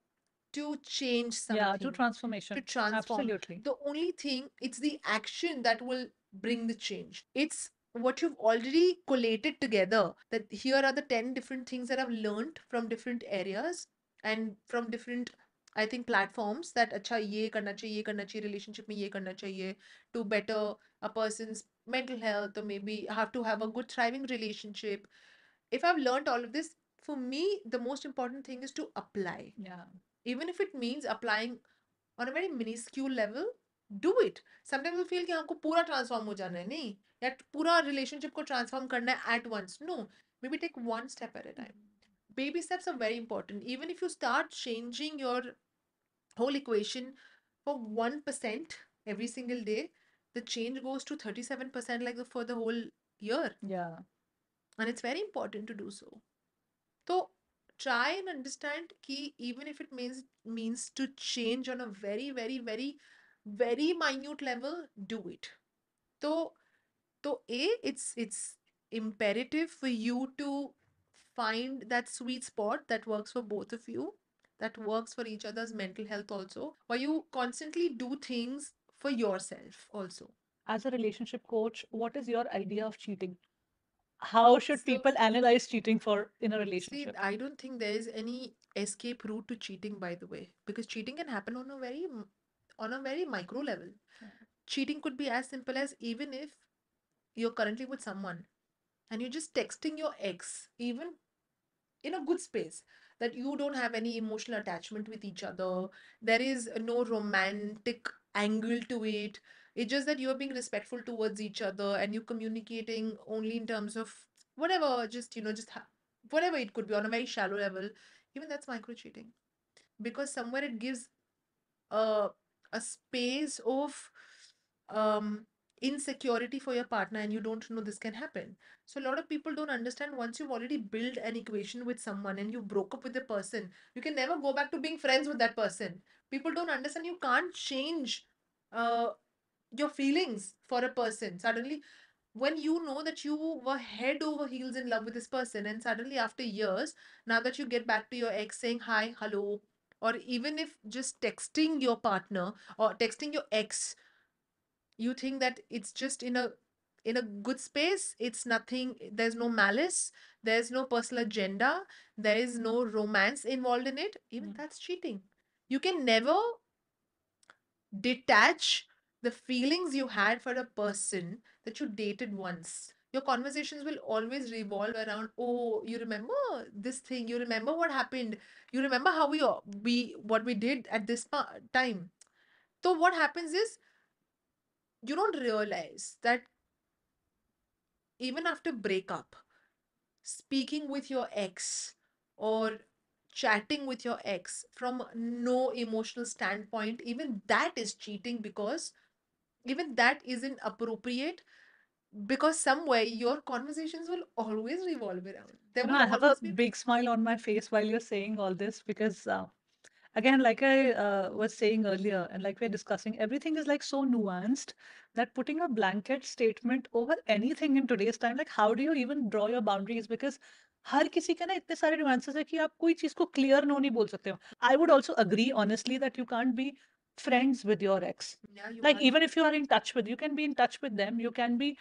change something. Yeah, to transformation. To transform. Absolutely. The only thing, it's the action that will bring the change. It's what you've already collated together, that here are the 10 different things that I've learned from different areas and from different, I think, platforms, that acha ye karna chahiye relationship mein, ye karna chahiye to better a person's mental health, or maybe have to have a good thriving relationship. If I've learned all of this, for me, the most important thing is to apply. Yeah. Even if it means applying on a very minuscule level, do it. Sometimes you feel that you have to transform the whole thing. No, you have to relationship ko transform karna at once. No, maybe take one step at a time. Baby steps are very important. Even if you start changing your whole equation for 1% every single day, the change goes to 37% for the whole year. Yeah. And it's very important to do so. So, try and understand ki even if it means to change on a very, very, very, very minute level, do it. So it's imperative for you to find that sweet spot that works for both of you, that works for each other's mental health also, where you constantly do things for yourself also. As a relationship coach, what is your idea of cheating? How should people analyze cheating for in a relationship? See, I don't think there is any escape route to cheating, by the way, because cheating can happen on a very micro level. Mm-hmm. Cheating could be as simple as, even if you're currently with someone and you're just texting your ex, even in a good space, that you don't have any emotional attachment with each other, there is no romantic angle to it. It's just that you're being respectful towards each other and you're communicating only in terms of whatever, whatever it could be, on a very shallow level. Even that's micro cheating, because somewhere it gives a space of insecurity for your partner, and you don't know this can happen. So a lot of people don't understand, once you've already built an equation with someone and you broke up with the person, you can never go back to being friends with that person. People don't understand you can't change your feelings for a person. Suddenly, when you know that you were head over heels in love with this person, and suddenly after years, now that you get back to your ex saying hi, hello, or even if just texting your partner or texting your ex, you think that it's just in a good space, it's nothing, there's no malice, there's no personal agenda, there is no romance involved in it, even that's cheating. You can never detach the feelings you had for a person that you dated once. Your conversations will always revolve around, oh, you remember this thing, you remember what happened, you remember how what we did at this time. So what happens is, you don't realize that even after breakup, speaking with your ex or chatting with your ex from no emotional standpoint, even that is cheating, because even that isn't appropriate, because somewhere your conversations will always revolve around. I have a big smile on my face while you're saying all this, because again, like I was saying earlier, and like we're discussing, everything is like so nuanced that putting a blanket statement over anything in today's time, like how do you even draw your boundaries? Because हर किसी के ना इतने सारे nuances है कि आप कोई चीज को clear no नहीं बोल सकते हो. I would also agree honestly that you can't be friends with your ex. Yeah, even if you are in touch with, you can be in touch with them. You can be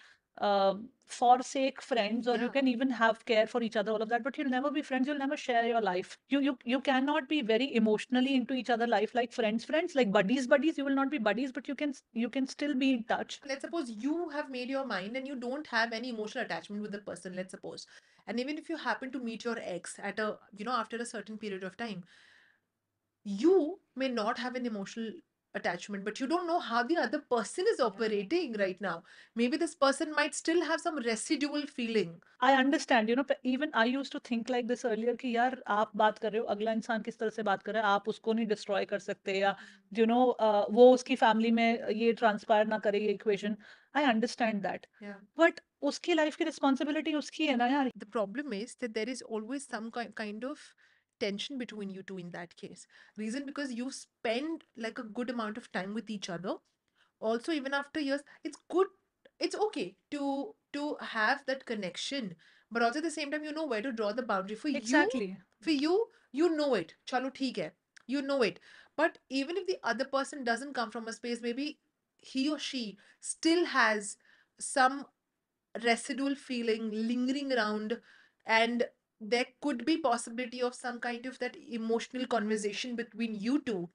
forsake friends, or you can even have care for each other, all of that, but you'll never be friends. You'll never share your life. You cannot be very emotionally into each other's life, like friends, like buddies. You will not be buddies, but you can still be in touch. Let's suppose you have made your mind and you don't have any emotional attachment with the person, let's suppose, and even if you happen to meet your ex at a, after a certain period of time, you may not have an emotional attachment, but you don't know how the other person is operating right now. Maybe this person might still have some residual feeling. I understand, even I used to think like this earlier, कि यार आप बात कर रहे हो, अगला इंसान किस तरह से बात कर रहा है, आप उसको नहीं destroy कर सकते, या वो उसकी family में ये transpire ना करे ये equation. I understand that. Yeah. But उसकी life की responsibility उसकी है ना यार. The problem is that there is always some kind of tension between you two in that case. Reason because you spend like a good amount of time with each other. Also, even after years, it's good, it's okay to have that connection, but also at the same time, you know where to draw the boundary for you. For you know it. Chalo, theek hai. You know it. But even if the other person doesn't come from a space, maybe he or she still has some residual feeling lingering around, and there could be possibility of some kind of that emotional conversation between you two.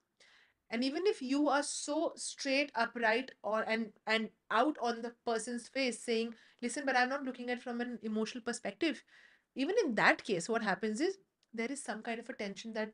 And even if you are so straight, upright, and out on the person's face saying, listen, but I'm not looking at it from an emotional perspective. Even in that case, what happens is there is some kind of a tension that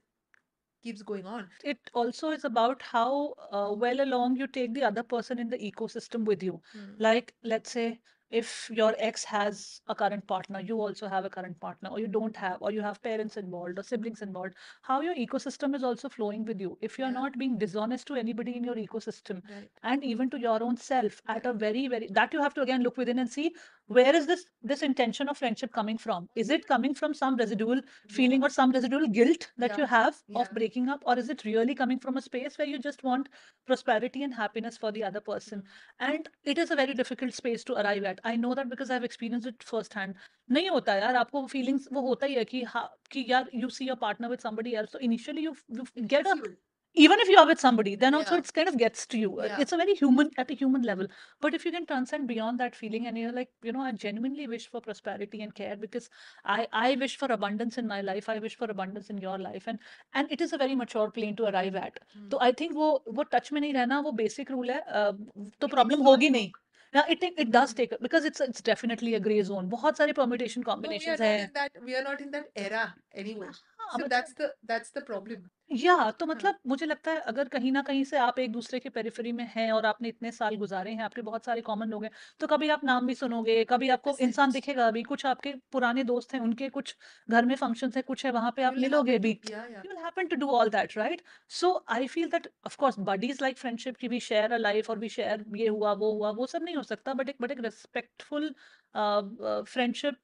keeps going on. It also is about how well along you take the other person in the ecosystem with you. Like, let's say, If your ex has a current partner, you also have a current partner, or you don't have, or you have parents involved or siblings involved, how your ecosystem is also flowing with you. If you're not being dishonest to anybody in your ecosystem, and even to your own self at a very, very, that you have to again look within and see where is this intention of friendship coming from? Is it coming from some residual feeling or some residual guilt that you have of breaking up? Or is it really coming from a space where you just want prosperity and happiness for the other person? And it is a very difficult space to arrive at. I know that because I've experienced it firsthand. Nahi hota yaar, aapko feelings wo hota hi hai ki yaar, you see your partner with somebody else. So initially you get up, even if you're with somebody, then also it's kind of gets to you. It's a very human, at a human level. But if you can transcend beyond that feeling and you're like, you know, I genuinely wish for prosperity and care, because I wish for abundance in my life. I wish for abundance in your life. And it is a very mature plane to arrive at. So I think wo touch mein nahi rehna, wo basic rule hai. To problem hogi nahi. Now, it does take, because it's definitely a gray zone. Bahut sare permutation combinations. No, we are not in that era anyway. So that's the problem. Yeah, तो मतलब मुझे लगता है अगर कहीं ना कहीं से आप एक दूसरे के पेरिफेरी में हैं और आपने इतने साल गुजारे हैं, आपके बहुत सारे कॉमन लोग हैं, तो कभी आप नाम भी सुनोगे, कभी आपको इंसान दिखेगा, अभी कुछ आपके पुराने दोस्त हैं, उनके कुछ घर में फंक्शंस हैं, कुछ है वहां पे आप मिलोगे भी. You will happen to do all that, right? So I feel that of course buddies like friendship की we share a life और we share ये हुआ वो सब नहीं हो सकता, but एक respectful friendship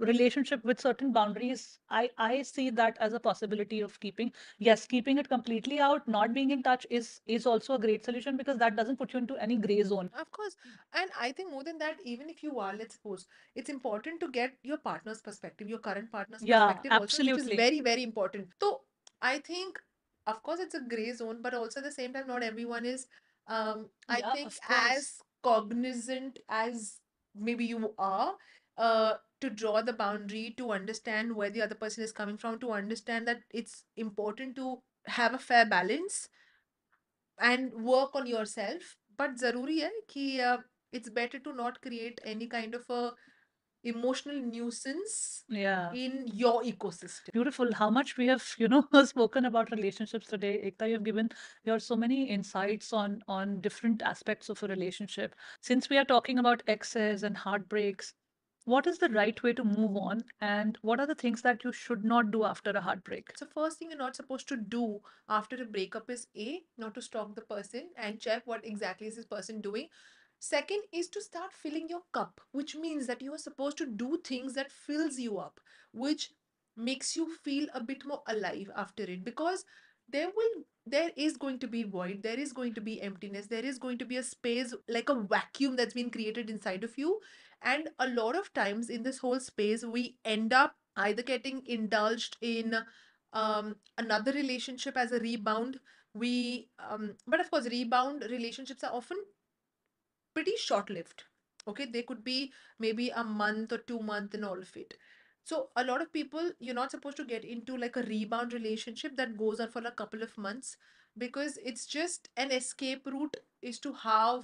relationship with certain boundaries, I see that as a possibility of keeping. Yes, keeping it completely out, not being in touch is also a great solution, because that doesn't put you into any gray zone. Of course. And I think more than that, even if you are, let's suppose, it's important to get your partner's perspective, your current partner's perspective absolutely. Also, which is very, very important. So I think, of course, it's a gray zone, but also at the same time, not everyone is, I think, as cognizant as maybe you are, to draw the boundary, to understand where the other person is coming from, to understand that it's important to have a fair balance and work on yourself. But zaruri hai ki, it's better to not create any kind of a emotional nuisance in your ecosystem. Beautiful. How much we have, you know, spoken about relationships today. Ekta, you have given your so many insights on different aspects of a relationship. Since we are talking about exes and heartbreaks, what is the right way to move on, and what are the things that you should not do after a heartbreak? So first thing you're not supposed to do after a breakup is A, not to stalk the person and check what exactly is this person doing. Second is to start filling your cup, which means that you are supposed to do things that fills you up, which makes you feel a bit more alive after it, because there is going to be void, there is going to be emptiness, there is going to be a space, like a vacuum that's been created inside of you. And a lot of times in this whole space, we end up either getting indulged in another relationship as a rebound. But of course, rebound relationships are often pretty short-lived. Okay, they could be maybe a month or 2 months and all of it. So a lot of people, you're not supposed to get into like a rebound relationship that goes on for a couple of months, because it's just an escape route is to how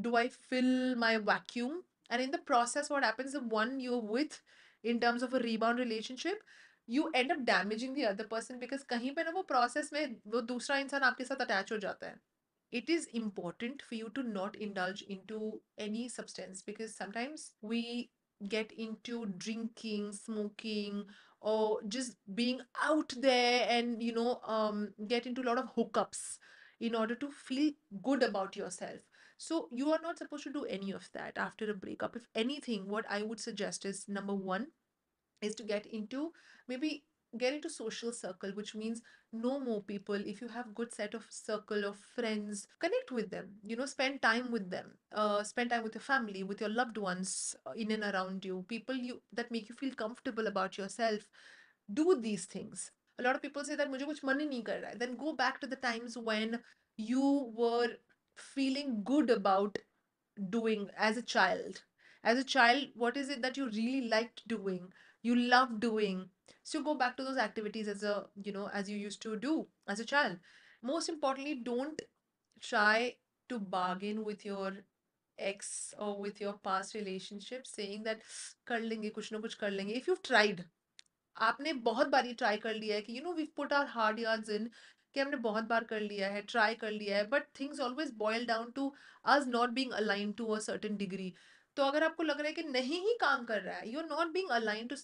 do I fill my vacuum. And in the process, what happens, the one you're with in terms of a rebound relationship, you end up damaging the other person, because kahin pe na wo process mein wo dusra insaan aapke sath attach ho jata hai. It is important for you to not indulge into any substance, because sometimes we get into drinking, smoking, or just being out there and, you know, get into a lot of hookups in order to feel good about yourself. So you are not supposed to do any of that after a breakup. If anything, what I would suggest is, number one, is to get into social circle, which means know more people. If you have good set of circle of friends, connect with them, you know, spend time with them, spend time with your family, with your loved ones in and around you, people you that make you feel comfortable about yourself. Do these things. A lot of people say that mujhe kuch man nahi kar raha. Then go back to the times when you were feeling good about doing as a child. As a child, what is it that you really liked doing? You love doing. So go back to those activities as you used to do as a child. Most importantly, don't try to bargain with your ex or with your past relationship, saying that kar lenge, kuch na kuch kar lenge. If you've tried, aapne bahut bari try kar liya hai, you know, we've put our hard yards in. कि हमने बहुत बार कर लिया है, try कर लिया है, but things always boil down to us not being aligned to a certain degree. तो अगर आपको लग रहा है कि नहीं ही काम कर रहा है, you are not being aligned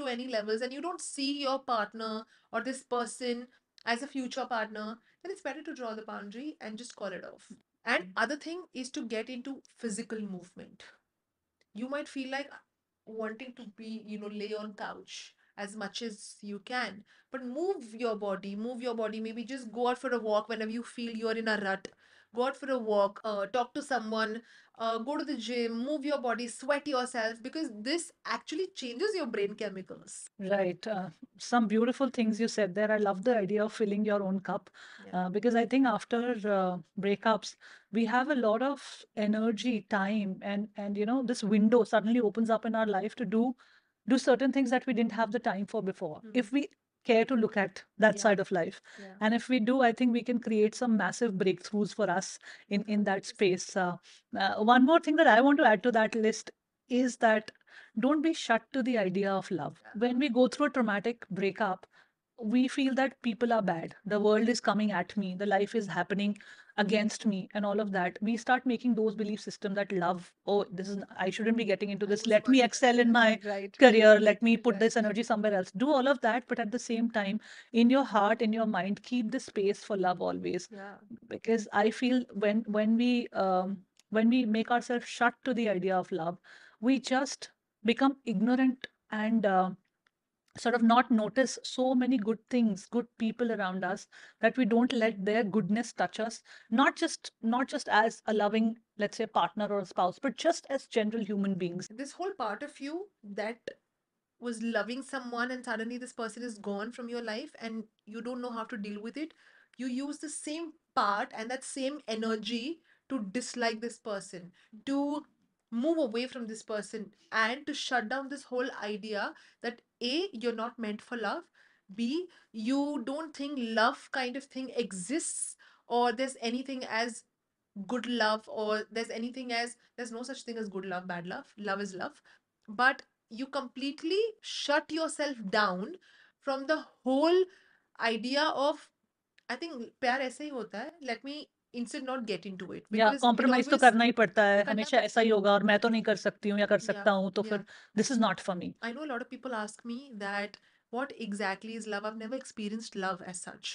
to any levels and you don't see your partner और this person as a future partner, then it's better to draw the boundary and just call it off. And other thing is to get into physical movement. You might feel like wanting to be, lay on couch as much as you can, but move your body, maybe just go out for a walk whenever you feel you're in a rut. Go out for a walk, talk to someone, go to the gym, move your body, sweat yourself, because this actually changes your brain chemicals. Right. Some beautiful things you said there. I love the idea of filling your own cup, because I think after breakups, we have a lot of energy, time, and this window suddenly opens up in our life to do certain things that we didn't have the time for before. Mm-hmm. If we care to look at that side of life. Yeah. And if we do, I think we can create some massive breakthroughs for us in that space. One more thing that I want to add to that list is that don't be shut to the idea of love. When we go through a traumatic breakup, we feel that people are bad. The world is coming at me. The life is happening against me and all of that. We start making those belief systems that love, I shouldn't be getting into this. Let me excel in my career. Let me put this energy somewhere else. Do all of that. But at the same time, in your heart, in your mind, keep the space for love always. Yeah. Because I feel when we make ourselves shut to the idea of love, we just become ignorant and sort of not notice so many good things, good people around us, that we don't let their goodness touch us, not just as a loving, let's say, partner or a spouse, but just as general human beings. This whole part of you that was loving someone and suddenly this person is gone from your life and you don't know how to deal with it, you use the same part and that same energy to dislike this person, to move away from this person, and to shut down this whole idea that A, you're not meant for love, B, you don't think love kind of thing exists, or there's anything as good love, or there's no such thing as good love, bad love. Love is love. But you completely shut yourself down from the whole idea of, I think प्यार ऐसे ही होता है, let me instead not get into it. Because compromise तो करना ही पड़ता है, हमेशा ऐसा ही होगा और मैं तो नहीं कर सकती हूँ या कर सकता हूँ, तो फिर this is not for me. I know a lot of people ask me that what exactly is love? I've never experienced love as such.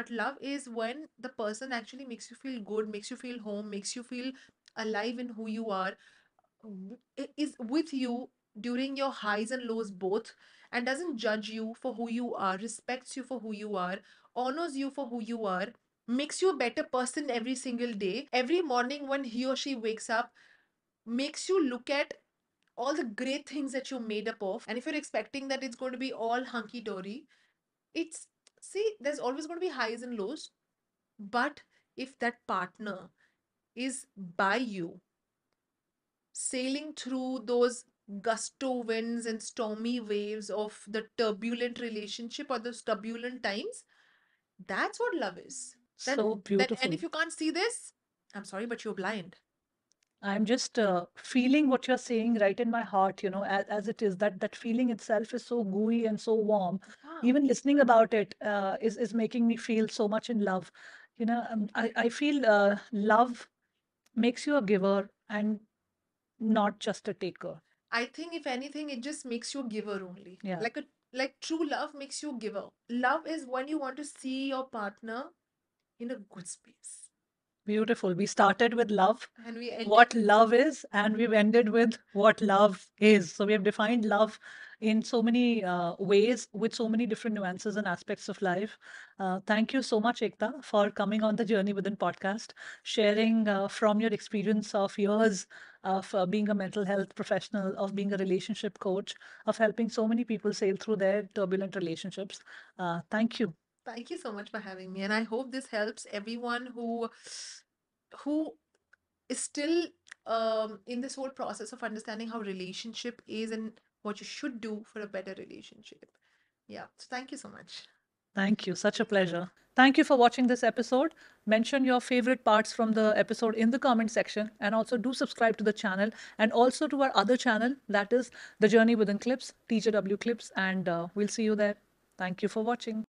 But love is when the person actually makes you feel good, makes you feel home, makes you feel alive in who you are, is with you during your highs and lows both, and doesn't judge you for who you are, respects you for who you are, honors you for who you are, makes you a better person every single day. Every morning when he or she wakes up, makes you look at all the great things that you're made up of. And if you're expecting that it's going to be all hunky-dory, there's always going to be highs and lows. But if that partner is by you, sailing through those gusto winds and stormy waves of the turbulent relationship or those turbulent times, that's what love is. So beautiful. And if you can't see this, I'm sorry, but you're blind. I'm just feeling what you're saying right in my heart, as it is. That feeling itself is so gooey and so warm. Wow. Even listening about it is making me feel so much in love. I feel love makes you a giver and not just a taker. I think if anything, it just makes you a giver only. Yeah. Like true love makes you a giver. Love is when you want to see your partner in a good space. Beautiful. We started with love, and we ended what love is, and we've ended with what love is. So we have defined love in so many ways, with so many different nuances and aspects of life. Thank you so much, Ekta, for coming on the Journey Within podcast, sharing from your experience of yours of being a mental health professional, of being a relationship coach, of helping so many people sail through their turbulent relationships. Thank you. Thank you so much for having me. And I hope this helps everyone who is still in this whole process of understanding how relationship is and what you should do for a better relationship. Yeah. So thank you so much. Thank you. Such a pleasure. Thank you for watching this episode. Mention your favorite parts from the episode in the comment section, and also do subscribe to the channel and also to our other channel, that is The Journey Within Clips, TJW Clips, and we'll see you there. Thank you for watching.